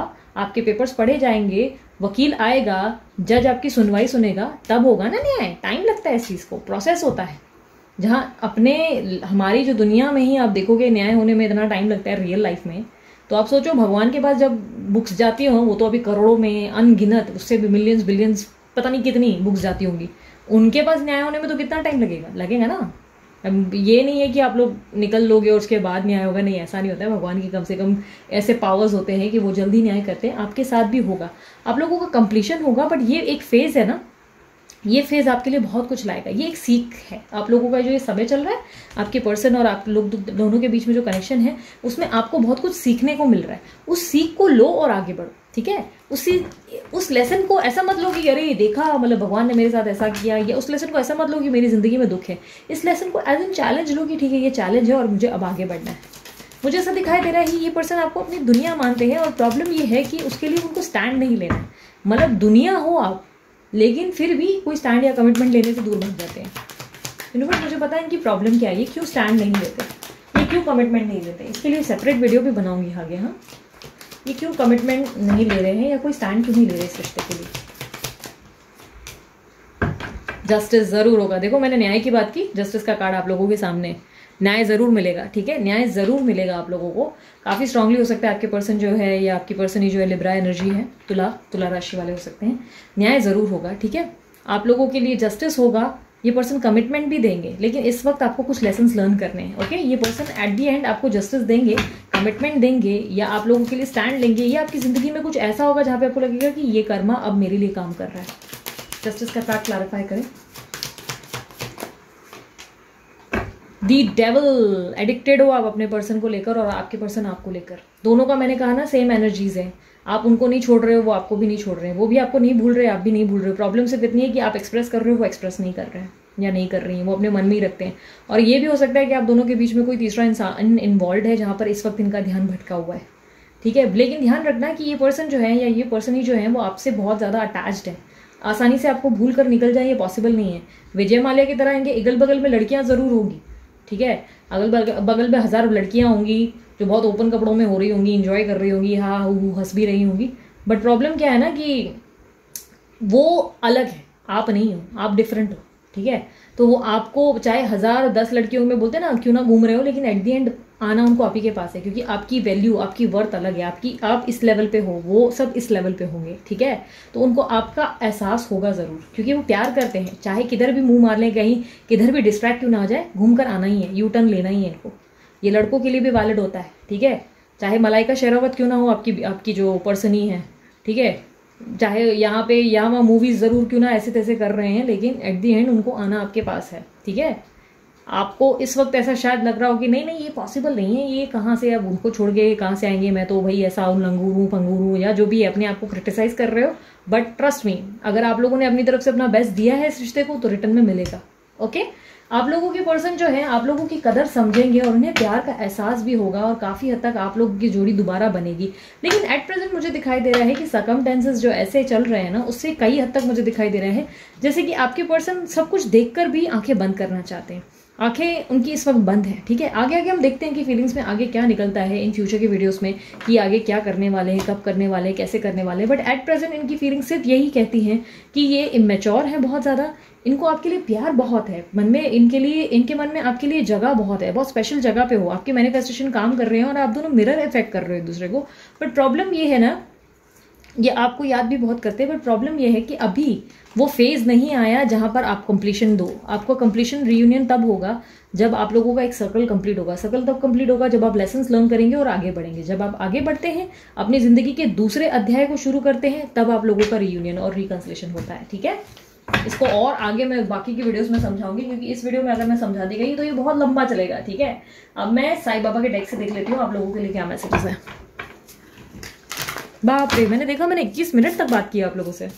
आपके पेपर्स पढ़े जाएंगे, वकील आएगा, जज आपकी सुनवाई सुनेगा, तब होगा ना न्याय। टाइम लगता है इस चीज़ को, प्रोसेस होता है। जहाँ अपने हमारी जो दुनिया में ही आप देखोगे न्याय होने में इतना टाइम लगता है रियल लाइफ में, तो आप सोचो भगवान के पास जब बुक्स जाती हों वो तो अभी करोड़ों में, अनगिनत, उससे भी मिलियंस बिलियंस पता नहीं कितनी बुक्स जाती होंगी, उनके पास न्याय होने में तो कितना टाइम लगेगा ना। ये नहीं है कि आप लोग निकल लोगे और उसके बाद न्याय होगा, नहीं, ऐसा नहीं होता है। भगवान के कम से कम ऐसे पावर्स होते हैं कि वो जल्दी न्याय करते हैं। आपके साथ भी होगा, आप लोगों का कंप्लीशन होगा, बट ये एक फेज़ है ना, ये फेज़ आपके लिए बहुत कुछ लाएगा। ये एक सीख है आप लोगों का, जो ये समय चल रहा है आपके पर्सन और आप लोग दोनों के बीच में जो कनेक्शन है उसमें आपको बहुत कुछ सीखने को मिल रहा है। उस सीख को लो और आगे बढ़ो, ठीक है। उस लेसन को ऐसा मत लो कि अरे ये देखा मतलब भगवान ने मेरे साथ ऐसा किया, या उस लेसन को ऐसा मत लो कि मेरी ज़िंदगी में दुख है। इस लेसन को एज एन चैलेंज लो कि ठीक है ये चैलेंज है और मुझे अब आगे बढ़ना है। मुझे ऐसा दिखाई दे रहा है कि ये पर्सन आपको अपनी दुनिया मानते हैं और प्रॉब्लम ये है कि उसके लिए उनको स्टैंड नहीं लेना है। मतलब दुनिया हो आप, लेकिन फिर भी कोई स्टैंड या कमिटमेंट लेने से दूर भाग जाते हैं। यूनिवर्स मुझे पता है इनकी प्रॉब्लम क्या है, ये क्यों स्टैंड नहीं लेते, ये क्यों कमिटमेंट नहीं लेते। इसके लिए सेपरेट वीडियो भी बनाऊंगी आगे, हाँ, ये क्यों कमिटमेंट नहीं ले रहे हैं या कोई स्टैंड क्यों नहीं ले रहे इस रिश्ते के लिए। जस्टिस ज़रूर होगा, देखो मैंने न्याय की बात की, जस्टिस का कार्ड आप लोगों के सामने, न्याय ज़रूर मिलेगा, ठीक है, न्याय ज़रूर मिलेगा आप लोगों को। काफ़ी स्ट्रांगली हो सकता है आपके पर्सन जो है या आपकी पर्सन ही जो है लिब्रा एनर्जी है, तुला राशि वाले हो सकते हैं, न्याय ज़रूर होगा, ठीक है। आप लोगों के लिए जस्टिस होगा, ये पर्सन कमिटमेंट भी देंगे, लेकिन इस वक्त आपको कुछ लेसन्स लर्न करने हैं। ओके, ये पर्सन एट दी एंड आपको जस्टिस देंगे, कमिटमेंट देंगे, या आप लोगों के लिए स्टैंड लेंगे, या आपकी ज़िंदगी में कुछ ऐसा होगा जहाँ पर आपको लगेगा कि ये कर्मा अब मेरे लिए काम कर रहा है। जस्टिस का फैक्ट क्लैरिफाई करें। दी डेवल, एडिक्टेड हो आप अपने पर्सन को लेकर और आपके पर्सन आपको लेकर, दोनों का मैंने कहा ना सेम एनर्जीज हैं। आप उनको नहीं छोड़ रहे हो, वो आपको भी नहीं छोड़ रहे हैं, वो भी आपको नहीं भूल रहे, आप भी नहीं भूल रहे हो। प्रॉब्लम सिर्फ इतनी है कि आप एक्सप्रेस कर रहे हो, वो एक्सप्रेस नहीं कर रहे हैं या नहीं कर रही हैं, वो अपने मन में ही रखते हैं। और ये भी हो सकता है कि आप दोनों के बीच में कोई तीसरा इंसान इन्वॉल्व है जहाँ पर इस वक्त इनका ध्यान भटका हुआ है, ठीक है। लेकिन ध्यान रखना कि ये पर्सन जो है या ये पर्सन ही जो है वो आपसे बहुत ज़्यादा अटैच्ड है, आसानी से आपको भूल कर निकल जाए ये पॉसिबल नहीं है। विजय माल्या की तरह इनके अगल बगल में लड़कियाँ ज़रूर होंगी, ठीक है, अगल बगल में हज़ार लड़कियां होंगी जो बहुत ओपन कपड़ों में हो रही होंगी, एंजॉय कर रही होंगी, हाँ हूँ हंस भी रही होंगी, बट प्रॉब्लम क्या है ना कि वो अलग है, आप नहीं हो, आप डिफरेंट हो, ठीक है। तो वो आपको चाहे 1000 10 लड़कियों में बोलते हैं ना क्यों ना घूम रहे हो, लेकिन एट दी एंड आना उनको आप ही के पास है, क्योंकि आपकी वैल्यू, आपकी वर्थ अलग है, आपकी आप इस लेवल पे हो, वो सब इस लेवल पे होंगे, ठीक है। तो उनको आपका एहसास होगा ज़रूर, क्योंकि वो प्यार करते हैं, चाहे किधर भी मुंह मार लें, कहीं किधर भी डिस्ट्रैक्ट क्यों ना हो जाए, घूम कर आना ही है, यू टर्न लेना ही है इनको। ये लड़कों के लिए भी वैलिड होता है, ठीक है, चाहे मलाइका शेरावत क्यों ना हो आपकी जो पर्सन ही है, ठीक है, चाहे यहाँ पे यहाँ वहाँ मूवीज़ ज़रूर क्यों ना ऐसे तैसे कर रहे हैं, लेकिन एट दी एंड उनको आना आपके पास है, ठीक है। आपको इस वक्त ऐसा शायद लग रहा हो कि नहीं नहीं ये पॉसिबल नहीं है, ये कहाँ से, अब उनको छोड़ के कहाँ से आएंगे, मैं तो भाई ऐसा हूँ, लंगूर हूँ, पंगूर हूँ, या जो भी है, अपने आप को क्रिटिसाइज़ कर रहे हो। बट ट्रस्ट मी, अगर आप लोगों ने अपनी तरफ से अपना बेस्ट दिया है इस रिश्ते को तो रिटर्न में मिलेगा, ओके। आप लोगों के पर्सन जो है आप लोगों की कदर समझेंगे और उन्हें प्यार का एहसास भी होगा और काफ़ी हद तक आप लोगों की जोड़ी दोबारा बनेगी। लेकिन एट प्रेजेंट मुझे दिखाई दे रहा है कि सर्कमटेंसेस जो ऐसे चल रहे हैं ना, उससे कई हद तक मुझे दिखाई दे रहा है जैसे कि आपके पर्सन सब कुछ देखकर भी आंखें बंद करना चाहते हैं, आंखें उनकी इस वक्त बंद है, ठीक है। आगे आगे हम देखते हैं कि फीलिंग्स में आगे क्या निकलता है इन फ्यूचर के वीडियोस में, कि आगे क्या करने वाले हैं, कब करने वाले हैं, कैसे करने वाले हैं। बट एट प्रेजेंट इनकी फीलिंग्स सिर्फ यही कहती हैं कि ये इमेच्योर है बहुत ज़्यादा, इनको आपके लिए प्यार बहुत है, मन में इनके लिए, इनके मन में आपके लिए जगह बहुत है, बहुत स्पेशल जगह पे हो, आपके मैनिफेस्टेशन काम कर रहे हैं और आप दोनों मिरर इफेक्ट कर रहे हो एक दूसरे को। बट प्रॉब्लम ये है ना, ये आपको याद भी बहुत करते हैं, बट प्रॉब्लम ये है कि अभी वो फेज़ नहीं आया जहाँ पर आप कंप्लीशन दो। आपको कंप्लीशन रीयूनियन तब होगा जब आप लोगों का एक सर्कल कंप्लीट होगा। सर्कल तब कंप्लीट होगा जब आप लेसन्स लर्न करेंगे और आगे बढ़ेंगे। जब आप आगे बढ़ते हैं, अपनी ज़िंदगी के दूसरे अध्याय को शुरू करते हैं, तब आप लोगों का रीयूनियन और रिकन्सिलेशन होता है, ठीक है। इसको और आगे मैं बाकी की वीडियोस में समझाऊंगी, क्योंकि इस वीडियो में अगर मैं समझा दी गई तो ये बहुत लंबा चलेगा, ठीक है। अब मैं साई बाबा के डेक से देख लेती हूँ आप लोगों के लिए क्या मैसेजेस हैं। बाप रे, मैंने देखा मैंने 21 मिनट तक बात की आप लोगों से।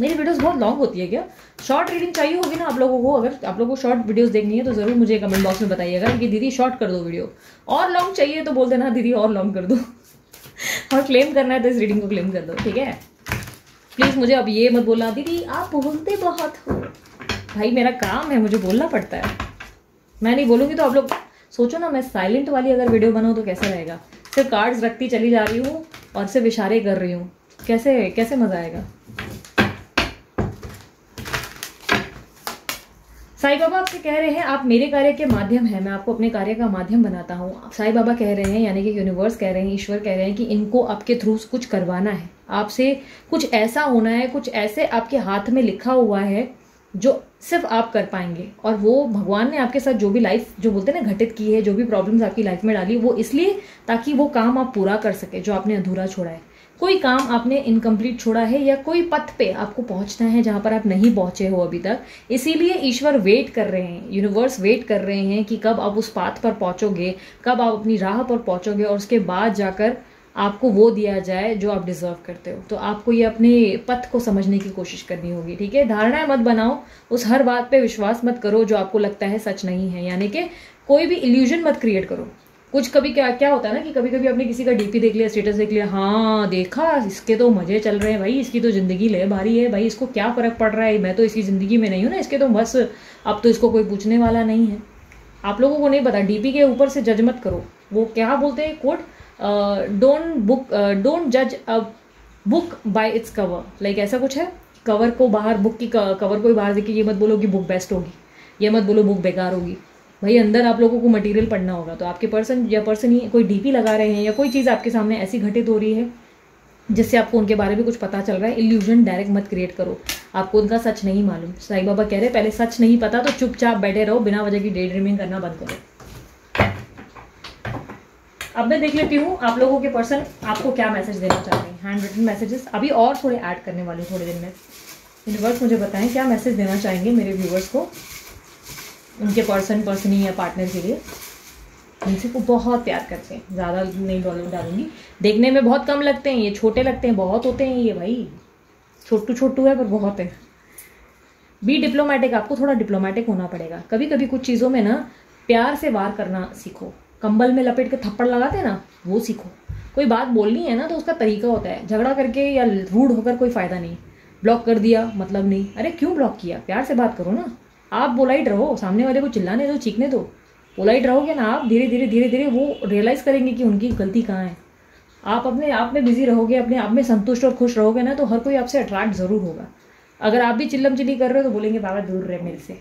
मेरी वीडियोस बहुत लॉन्ग होती है क्या? शॉर्ट रीडिंग चाहिए होगी ना आप लोगों को? अगर आप लोगों को शॉर्ट वीडियोस देखनी है तो ज़रूर मुझे कमेंट बॉक्स में बताइएगा कि दीदी शॉर्ट कर दो वीडियो, और लॉन्ग चाहिए तो बोल देना दीदी और लॉन्ग कर दो, और क्लेम करना है तो इस रीडिंग को क्लेम कर दो, ठीक है। प्लीज़ मुझे अब ये मत बोलना दीदी आप बोलते बहुत हो। भाई मेरा काम है, मुझे बोलना पड़ता है, मैं नहीं बोलूँगी तो आप लोग सोचो ना, मैं साइलेंट वाली अगर वीडियो बनाऊँ तो कैसा रहेगा। सिर्फ कार्ड्स रखती चली जा रही हूँ और सिर्फ इशारे कर रही हूँ, कैसे कैसे मज़ा आएगा। साईं बाबा आपसे कह रहे हैं आप मेरे कार्य के माध्यम हैं, मैं आपको अपने कार्य का माध्यम बनाता हूँ। साईं बाबा कह रहे हैं, यानी कि यूनिवर्स कह रहे हैं, ईश्वर कह रहे हैं कि इनको आपके थ्रू कुछ करवाना है, आपसे कुछ ऐसा होना है, कुछ ऐसे आपके हाथ में लिखा हुआ है जो सिर्फ आप कर पाएंगे। और वो भगवान ने आपके साथ जो भी लाइफ, जो बोलते हैं ना, घटित की है, जो भी प्रॉब्लम्स आपकी लाइफ में डाली, वो इसलिए ताकि वो काम आप पूरा कर सके जो आपने अधूरा छोड़ा है। कोई काम आपने इनकम्प्लीट छोड़ा है या कोई पथ पे आपको पहुंचना है जहां पर आप नहीं पहुंचे हो अभी तक, इसीलिए ईश्वर वेट कर रहे हैं, यूनिवर्स वेट कर रहे हैं कि कब आप उस पाथ पर पहुंचोगे, कब आप अपनी राह पर पहुंचोगे और उसके बाद जाकर आपको वो दिया जाए जो आप डिजर्व करते हो। तो आपको ये अपने पथ को समझने की कोशिश करनी होगी, ठीक है। धारणाएं मत बनाओ, उस हर बात पे विश्वास मत करो जो आपको लगता है सच नहीं है, यानी कि कोई भी इल्यूजन मत क्रिएट करो। कुछ कभी क्या होता है ना कि कभी कभी आपने किसी का डीपी देख लिया, स्टेटस देख लिया, हाँ देखा इसके तो मजे चल रहे हैं भाई, इसकी तो ज़िंदगी ले भारी है भाई, इसको क्या फ़र्क पड़ रहा है, मैं तो इसकी ज़िंदगी में नहीं हूँ ना, इसके तो बस अब तो इसको कोई पूछने वाला नहीं है। आप लोगों को नहीं पता, डीपी के ऊपर से जज मत करो। वो क्या बोलते हैं कोट, डोंट जज a book by its cover, like ऐसा कुछ है। कवर को बाहर, बुक की कवर को बाहर देख के ये मत बोलो कि बुक बेस्ट होगी, ये मत बोलो बुक बेकार होगी। भाई अंदर आप लोगों को मटेरियल पढ़ना होगा। तो आपके पर्सन या पर्सन ही कोई डीपी लगा रहे हैं या कोई चीज़ आपके सामने ऐसी घटित हो रही है जिससे आपको उनके बारे में कुछ पता चल रहा है, इल्यूजन डायरेक्ट मत क्रिएट करो। आपको उनका सच नहीं मालूम। साईं बाबा कह रहे पहले सच नहीं पता तो चुपचाप बैठे रहो, बिना वजह की डे ड्रीमिंग करना बंद करो। अब मैं देख लेती हूँ आप लोगों के पर्सन आपको क्या मैसेज देना चाहते हैं। हैंड रिटन मैसेजेस अभी और थोड़े ऐड करने वाले थोड़े दिन में। यूनिवर्स मुझे बताएं क्या मैसेज देना चाहेंगे मेरे व्यूवर्स को, उनके पर्सनी या पार्टनर के लिए। इनसे को बहुत प्यार करते हैं, ज़्यादा नहीं डालूंगी। देखने में बहुत कम लगते हैं ये, छोटे लगते हैं, बहुत होते हैं ये भाई। छोटू छोटू है पर बहुत है। बी डिप्लोमेटिक, आपको थोड़ा डिप्लोमेटिक होना पड़ेगा। कभी कभी कुछ चीज़ों में ना प्यार से वार करना सीखो। कंबल में लपेट के थप्पड़ लगाते हैं ना, वो सीखो। कोई बात बोलनी है ना तो उसका तरीका होता है। झगड़ा करके या रूड होकर कोई फ़ायदा नहीं। ब्लॉक कर दिया मतलब नहीं, अरे क्यों ब्लॉक किया, प्यार से बात करो ना। आप पोलाइट रहो, सामने वाले को चिल्लाने दो, चीखने दो, पोलाइट रहोगे ना आप, धीरे धीरे वो रियलाइज़ करेंगे कि उनकी गलती कहाँ है। आप अपने आप में बिजी रहोगे, अपने आप में संतुष्ट और खुश रहोगे ना तो हर कोई आपसे अट्रैक्ट ज़रूर होगा। अगर आप भी चिल्लम चिल्ली कर रहे हो तो बोलेंगे बाबा दूर रहे मेरे से।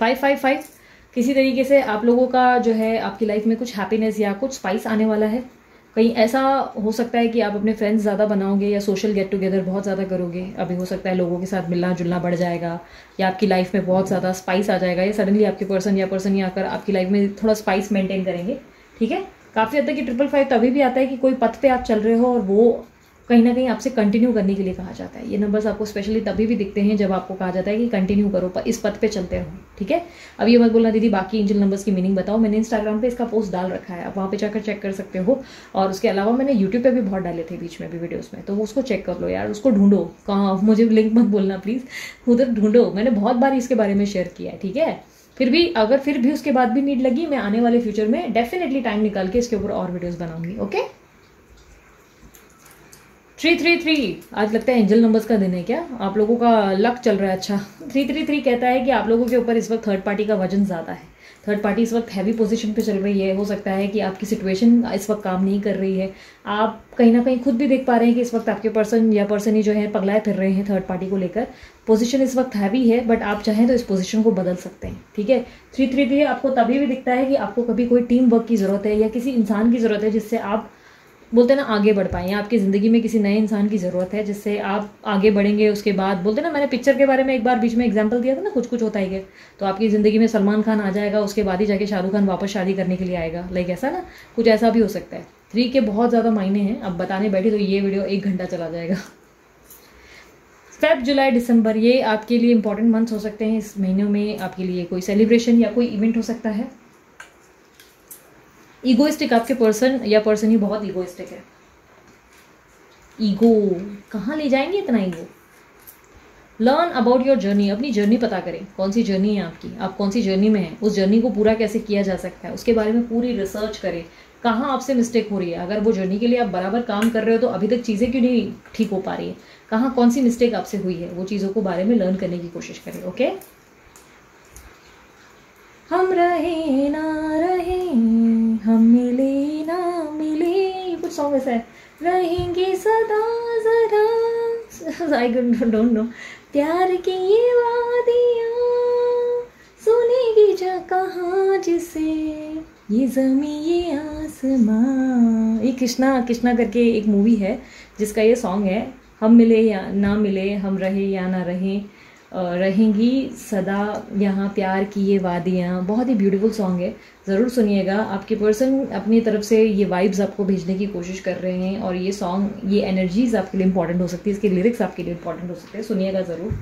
555 किसी तरीके से आप लोगों का जो है आपकी लाइफ में कुछ हैप्पीनेस या कुछ स्पाइस आने वाला है। कहीं ऐसा हो सकता है कि आप अपने फ्रेंड्स ज़्यादा बनाओगे या सोशल गेट टुगेदर बहुत ज़्यादा करोगे। अभी हो सकता है लोगों के साथ मिलना जुलना बढ़ जाएगा या आपकी लाइफ में बहुत ज़्यादा स्पाइस आ जाएगा या सडनली आपके पर्सन ही आकर आपकी लाइफ में थोड़ा स्पाइस मेंटेन करेंगे। ठीक है, काफ़ी हद तक कि 555 तभी भी आता है कि कोई पथ पे आप चल रहे हो और वो कहीं ना कहीं आपसे कंटिन्यू करने के लिए कहा जाता है। ये नंबर्स आपको स्पेशली तभी भी दिखते हैं जब आपको कहा जाता है कि कंटिन्यू करो, इस पथ पे चलते रहो। ठीक है, अब ये मत बोलना दीदी बाकी एंजल नंबर्स की मीनिंग बताओ, मैंने इंस्टाग्राम पे इसका पोस्ट डाल रखा है, आप वहाँ पे जाकर चेक कर सकते हो। और उसके अलावा मैंने यूट्यूब पर भी बहुत डाले थे बीच में भी वीडियोज़ में, तो उसको चेक कर लो यार, उसको ढूंढो। कहाँ मुझे लिंक मत बोलना प्लीज़, उधर ढूंढो, मैंने बहुत बार इसके बारे में शेयर किया है। ठीक है, फिर भी अगर फिर भी उसके बाद भी नीड लगी, मैं आने वाले फ्यूचर में डेफिनेटली टाइम निकाल के इसके ऊपर और वीडियोस बनाऊंगी। ओके, 333 आज लगता है एंजल नंबर्स का दिन है क्या, आप लोगों का लक चल रहा है। अच्छा, 333 कहता है कि आप लोगों के ऊपर इस वक्त थर्ड पार्टी का वजन ज़्यादा है, थर्ड पार्टी इस वक्त हैवी पोजीशन पे चल रही है। हो सकता है कि आपकी सिचुएशन इस वक्त काम नहीं कर रही है, आप कहीं ना कहीं खुद भी देख पा रहे हैं कि इस वक्त आपके पर्सन ही जो है पगलाए फिर रहे हैं थर्ड पार्टी को लेकर। पोजीशन इस वक्त हैवी है, बट आप चाहें तो इस पोजीशन को बदल सकते हैं। ठीक है, 333 आपको तभी भी दिखता है कि आपको कभी कोई टीम वर्क की ज़रूरत है या किसी इंसान की ज़रूरत है जिससे आप बोलते ना आगे बढ़ पाएँ, या आपकी ज़िंदगी में किसी नए इंसान की ज़रूरत है जिससे आप आगे बढ़ेंगे। उसके बाद बोलते ना मैंने पिक्चर के बारे में एक बार बीच में एग्जांपल दिया था ना, कुछ कुछ होता ही है। तो आपकी ज़िंदगी में सलमान खान आ जाएगा, उसके बाद ही जाके शाहरुख खान वापस शादी करने के लिए आएगा, लाइक ऐसा ना, कुछ ऐसा भी हो सकता है। 3 के बहुत ज़्यादा मायने हैं, अब बताने बैठी तो ये वीडियो 1 घंटा चला जाएगा। फेब जुलाई दिसंबर ये आपके लिए इंपॉर्टेंट मंथ्स हो सकते हैं, इस महीनों में आपके लिए कोई सेलिब्रेशन या कोई इवेंट हो सकता है। ईगोइस्टिक आपके पर्सन या पर्सन ही बहुत ईगोइस्टिक है, ईगो कहाँ ले जाएंगे इतना ego. Learn about your journey, अपनी जर्नी पता करें, कौन सी जर्नी है आपकी, आप कौन सी जर्नी में हैं, उस जर्नी को पूरा कैसे किया जा सकता है, उसके बारे में पूरी रिसर्च करें। कहाँ आपसे मिस्टेक हो रही है, अगर वो जर्नी के लिए आप बराबर काम कर रहे हो तो अभी तक चीज़ें क्यों नहीं ठीक हो पा रही है, कहाँ कौन सी मिस्टेक आपसे हुई है, वो चीज़ों को बारे में लर्न करने की कोशिश करें। ओके, हम रहे ना रहे हम मिले ना मिले, कुछ सॉन्ग ऐसा है, रहेंगे सदा जरा आई डोंट नो, प्यार की ये वादियाँ सुनेगी जा कहाँ जिसे, ये जमी ये आसमां। ये कृष्णा कृष्णा करके एक मूवी है जिसका ये सॉन्ग है, हम मिले या ना मिले हम रहे या ना रहे रहेंगी सदा यहाँ प्यार की ये वादियाँ, बहुत ही ब्यूटीफुल सॉन्ग है, ज़रूर सुनिएगा। आपके पर्सन अपनी तरफ से ये वाइब्स आपको भेजने की कोशिश कर रहे हैं और ये सॉन्ग ये एनर्जीज आपके लिए इंपॉर्टेंट हो सकती है, इसके लिरिक्स आपके लिए इंपॉर्टेंट हो सकते हैं, सुनिएगा ज़रूर।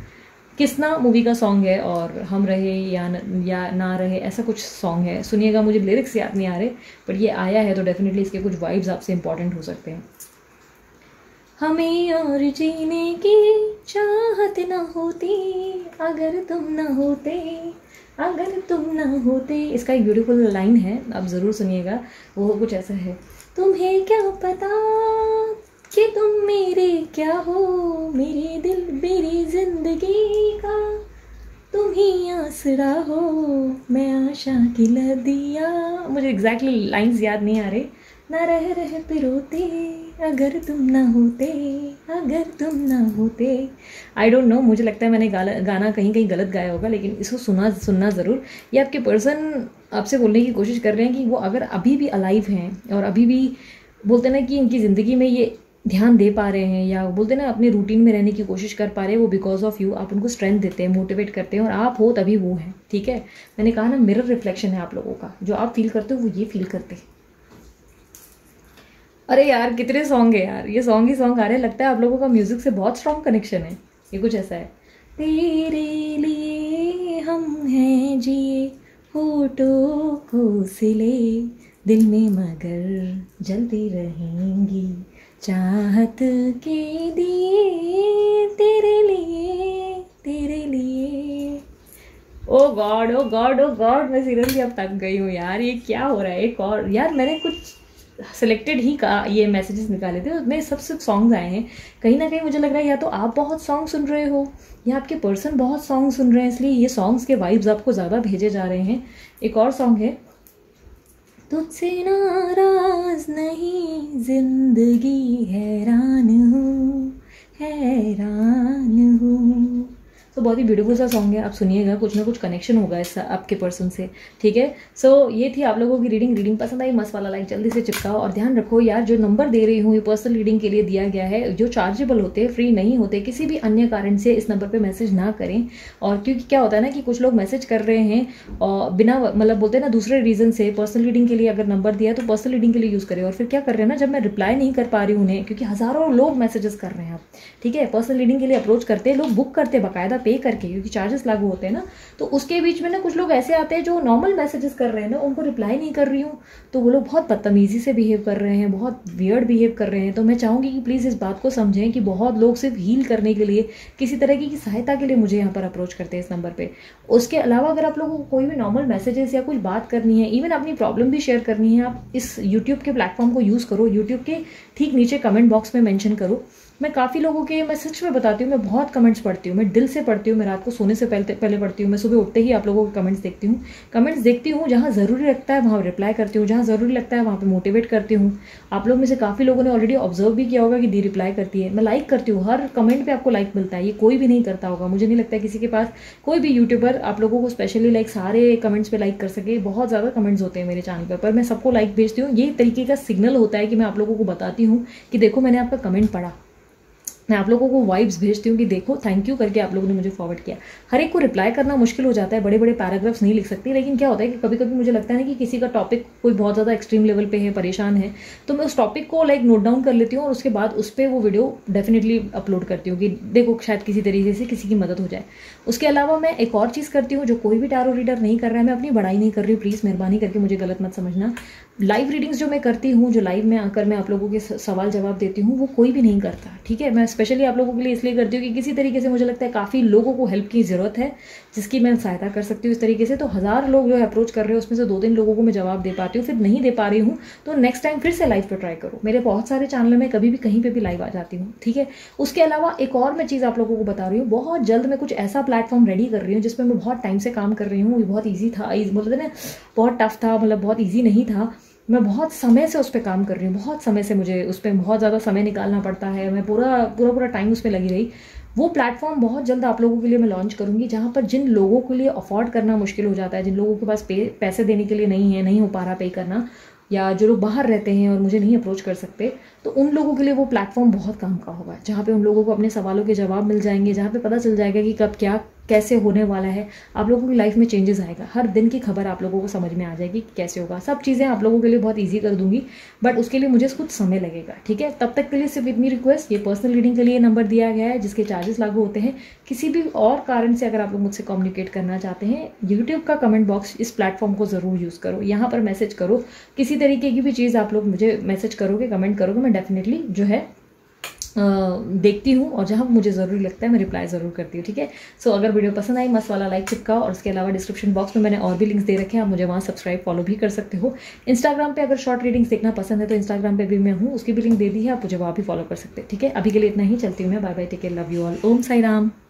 कृष्णा मूवी का सॉन्ग है और हम रहे या ना रहे ऐसा कुछ सॉन्ग है, सुनिएगा। मुझे लिरिक्स याद नहीं आ रहे बट ये आया है तो डेफिनेटली इसके कुछ वाइब्स आपसे इंपॉर्टेंट हो सकते हैं। हमें और जीने की चाहत ना होती अगर तुम ना होते, अगर तुम ना होते, इसका एक ब्यूटीफुल लाइन है, आप ज़रूर सुनिएगा। वो कुछ ऐसा है, तुम्हें क्या पता कि तुम मेरे क्या हो, मेरे दिल मेरी जिंदगी का तुम ही आसरा हो, मैं आशा की लदिया। मुझे एग्जैक्टली लाइन्स याद नहीं आ रहे। ना रह रहे पे रोते अगर तुम ना होते, अगर तुम ना होते। आई डोंट नो, मुझे लगता है मैंने गाना कहीं कहीं गलत गाया होगा, लेकिन इसको सुनना ज़रूर। ये आपके पर्सन आपसे बोलने की कोशिश कर रहे हैं कि वो अगर अभी भी अलाइव हैं और अभी भी बोलते ना कि इनकी ज़िंदगी में ये ध्यान दे पा रहे हैं या बोलते ना अपने रूटीन में रहने की कोशिश कर पा रहे हैं, वो बिकॉज ऑफ यू। आप उनको स्ट्रेंथ देते हैं, मोटिवेट करते हैं और आप हो तभी वो हैं। ठीक है, मैंने कहा ना मिरर रिफ्लेक्शन है आप लोगों का, जो आप फील करते हो वो ये फील करते हैं। अरे यार कितने सॉन्ग है यार, ये सॉन्ग ही सॉन्ग आ रहे हैं, लगता है आप लोगों का म्यूज़िक से बहुत स्ट्रॉन्ग कनेक्शन है। ये कुछ ऐसा है, तेरे लिए हम हैं जिए होठों को सिले, दिल में मगर जलती रहेंगी चाहत के दिए, तेरे लिए तेरे लिए। Oh God oh God oh God, मैं सीरियसली अब तक गई हूँ यार, ये क्या हो रहा है। एक और यार मैंने कुछ सिलेक्टेड ही का ये मैसेजेस निकाले थे, उसमें सब सॉन्ग्स आए हैं। कहीं ना कहीं मुझे लग रहा है या तो आप बहुत सॉन्ग सुन रहे हो या आपके पर्सन बहुत सॉन्ग सुन रहे हैं, इसलिए ये सॉन्ग्स के वाइब्स आपको ज़्यादा भेजे जा रहे हैं। एक और सॉन्ग है, तुझसे नाराज नहीं जिंदगी हैरान हूँ, हैरान हूँ। तो बहुत ही ब्यूटीफुल सा सॉन्ग है, आप सुनिएगा, कुछ ना कुछ कनेक्शन होगा इसका आपके पर्सन से, ठीक है। सो ये थी आप लोगों की रीडिंग पसंद आई मस्त वाला लाइक जल्दी से चिपकाओ। और ध्यान रखो यार, जो नंबर दे रही हूँ ये पर्सनल रीडिंग के लिए दिया गया है, जो चार्जेबल होते हैं, फ्री नहीं होते। किसी भी अन्य कारण से इस नंबर पर मैसेज ना करें, और क्योंकि क्या होता है ना कि कुछ लोग मैसेज कर रहे हैं और बिना मतलब बोलते हैं ना दूसरे रीजन से। पर्सनल रीडिंग के लिए अगर नंबर दिया है तो पर्सनल रीडिंग के लिए यूज़ करें। और फिर क्या कर रहे हैं ना, जब मैं रिप्लाई नहीं कर पा रही उन्हें, क्योंकि हज़ारों लोग मैसेजेस कर रहे हैं आप, ठीक है। पर्सनल रीडिंग के लिए अप्रोच करते हैं लोग, बुक करते हैं बाकायदा पे करके, क्योंकि चार्जेस लागू होते हैं ना। तो उसके बीच में ना कुछ लोग ऐसे आते हैं जो नॉर्मल मैसेजेस कर रहे हैं ना, उनको रिप्लाई नहीं कर रही हूँ तो वो लोग बहुत बदतमीजी से बिहेव कर रहे हैं, बहुत वियर्ड बिहेव कर रहे हैं। तो मैं चाहूँगी कि प्लीज़ इस बात को समझें कि बहुत लोग सिर्फ हील करने के लिए, किसी तरह की सहायता के लिए मुझे यहाँ पर अप्रोच करते हैं इस नंबर पर। उसके अलावा अगर आप लोगों को कोई भी नॉर्मल मैसेजेस या कुछ बात करनी है, इवन अपनी प्रॉब्लम भी शेयर करनी है, आप इस यूट्यूब के प्लेटफॉर्म को यूज़ करो। यूट्यूब के ठीक नीचे कमेंट बॉक्स में मेंशन करो। मैं काफ़ी लोगों के, मैं सच में बताती हूँ, मैं बहुत कमेंट्स पढ़ती हूँ, मैं दिल से पढ़ती हूँ, मैं रात को सोने से पहले पढ़ती हूँ, मैं सुबह उठते ही आप लोगों के कमेंट्स देखती हूँ। जहाँ ज़रूरी लगता है वहाँ रिप्लाई करती हूँ, जहाँ ज़रूरी लगता है वहाँ पे मोटिवेट करती हूँ। आप लोग में से काफ़ी लोगों ने ऑलरेडी ऑब्जर्व भी किया होगा कि दी रिप्लाई करती है। मैं लाइक करती हूँ, हर कमेंट पर आपको लाइक मिलता है, ये कोई भी नहीं करता होगा। मुझे नहीं लगता किसी के पास कोई भी यूट्यूबर आप लोगों को स्पेशली लाइक सारे कमेंट्स पर लाइक कर सके। बहुत ज़्यादा कमेंट्स होते हैं मेरे चैनल पर मैं सबको लाइक भेजती हूँ। ये तरीके का सिग्नल होता है कि मैं आप लोगों को बताती हूँ कि देखो मैंने आपका कमेंट पढ़ा, मैं आप लोगों को वाइब्स भेजती हूँ कि देखो थैंक यू करके आप लोगों ने मुझे फॉरवर्ड किया। हर एक को रिप्लाई करना मुश्किल हो जाता है, बड़े बड़े पैराग्राफ्स नहीं लिख सकती। लेकिन क्या होता है कि कभी कभी मुझे लगता है ना कि किसी का टॉपिक कोई बहुत ज़्यादा एक्सट्रीम लेवल पे है, परेशान है, तो मैं उस टॉपिक को लाइक नोट डाउन कर लेती हूँ और उसके बाद उस पर वो वीडियो डेफिनेटली अपलोड करती हूँ कि देखो शायद किसी तरीके से किसी की मदद हो जाए। उसके अलावा मैं एक और चीज़ करती हूँ जो कोई भी टैरो रीडर नहीं कर रहा है। मैं अपनी बड़ाई नहीं कर रही हूँ, प्लीज़ मेहरबानी करके मुझे गलत मत समझना। लाइव रीडिंग्स जो मैं करती हूँ, जो लाइव में आकर मैं आप लोगों के सवाल जवाब देती हूँ, वो कोई भी नहीं करता, ठीक है। मैं स्पेशली आप लोगों के लिए इसलिए करती हूँ कि किसी तरीके से मुझे लगता है काफ़ी लोगों को हेल्प की ज़रूरत है जिसकी मैं सहायता कर सकती हूँ इस तरीके से। तो हज़ार लोग जो है अप्रोच कर रहे हैं उसमें से 2-3 लोगों को मैं जवाब दे पाती हूँ, फिर नहीं दे पा रही हूँ तो नेक्स्ट टाइम फिर से लाइव पर ट्राई करो। मेरे बहुत सारे चैनल में कभी भी कहीं पर भी लाइव आ जाती हूँ, ठीक है। उसके अलावा एक और मैं चीज़ आप लोगों को बता रही हूँ, बहुत जल्द मैं कुछ ऐसा प्लेटफॉर्म रेडी कर रही हूँ जिसमें मैं बहुत टाइम से काम कर रही हूँ। ये बहुत ईजी था, बोलते ना बहुत टफ था, मतलब बहुत ईजी नहीं था। मैं बहुत समय से उस पर काम कर रही हूँ, बहुत समय से मुझे उस पर बहुत ज़्यादा समय निकालना पड़ता है, मैं पूरा टाइम उस पर लगी रही। वो प्लेटफॉर्म बहुत जल्द आप लोगों के लिए मैं लॉन्च करूँगी, जहाँ पर जिन लोगों के लिए अफोर्ड करना मुश्किल हो जाता है, जिन लोगों के पास पैसे देने के लिए नहीं है, नहीं हो पा रहा पे करना, या जो लोग बाहर रहते हैं और मुझे नहीं अप्रोच कर सकते, तो उन लोगों के लिए वो प्लेटफॉर्म बहुत काम का होगा, जहाँ पे उन लोगों को अपने सवालों के जवाब मिल जाएंगे, जहाँ पे पता चल जाएगा कि कब क्या कैसे होने वाला है। आप लोगों की लाइफ में चेंजेस आएगा, हर दिन की खबर आप लोगों को समझ में आ जाएगी कि कैसे होगा। सब चीज़ें आप लोगों के लिए बहुत ईजी कर दूंगी, बट उसके लिए मुझे कुछ समय लगेगा, ठीक है। तब तक के लिए सिर्फ इतनी रिक्वेस्ट, ये पर्सनल रीडिंग के लिए नंबर दिया गया है जिसके चार्जेस लागू होते हैं। किसी भी और कारण से अगर आप लोग मुझसे कम्युनिकेट करना चाहते हैं, यूट्यूब का कमेंट बॉक्स इस प्लेटफॉर्म को ज़रूर यूज़ करो, यहाँ पर मैसेज करो, किसी तरीके की भी चीज़ आप लोग मुझे मैसेज करोगे, कमेंट करोगे, मैं डेफिनेटली जो है देखती हूँ और जहाँ मुझे ज़रूरी लगता है मैं रिप्लाई ज़रूर करती हूँ, ठीक है। सो अगर वीडियो पसंद आई मस्त वाला लाइक चिपकाओ, और उसके अलावा डिस्क्रिप्शन बॉक्स में मैंने और भी लिंक्स दे रखे हैं, आप मुझे वहाँ सब्सक्राइब फॉलो भी कर सकते हो। इंस्टाग्राम पे अगर शॉर्ट रीडिंग्स देखना पसंद है तो इंस्टाग्राम पे भी मैं हूँ, उसकी भी लिंक दे दी है, आप मुझे वहाँ भी फॉलो कर सकते हैं, ठीक है। अभी के लिए इतना ही, चलती हूँ मैं, bye bye, take care, love you all, Om Sai Ram.